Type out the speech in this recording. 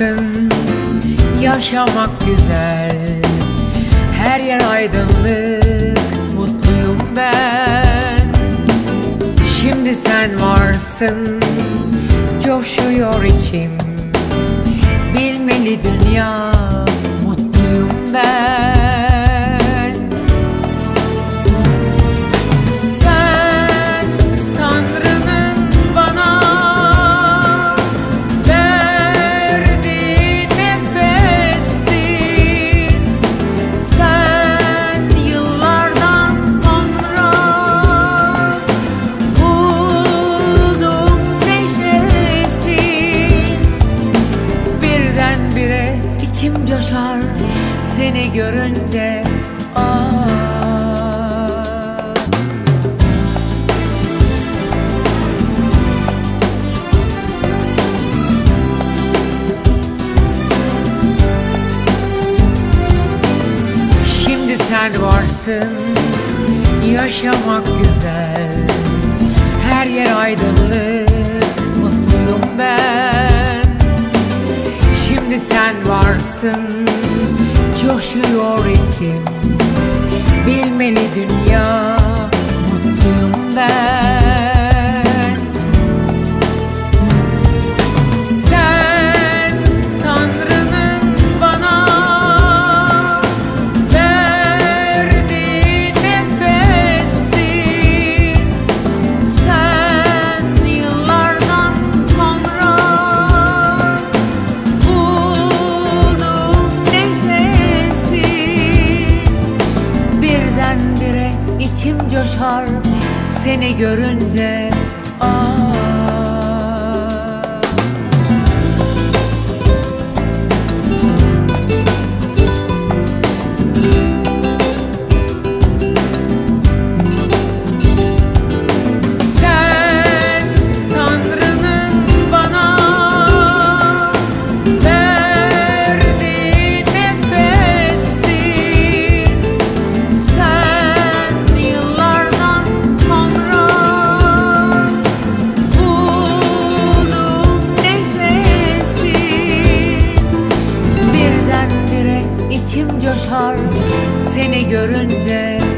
varsın, yaşamak güzel. Her yer aydınlık, mutluyum ben. Şimdi sen varsın, coşuyor içim. Bilmeli dünya, mutluyum ben. İçim coşar seni görünce, Şimdi sen varsın, yaşamak güzel. Her yer aydınlık, mutluyum ben. Şimdi sen varsın, coşuyor içim. Bilmeli dünya, mutluyum ben. İçim coşar seni görünce, İçim coşar seni görünce.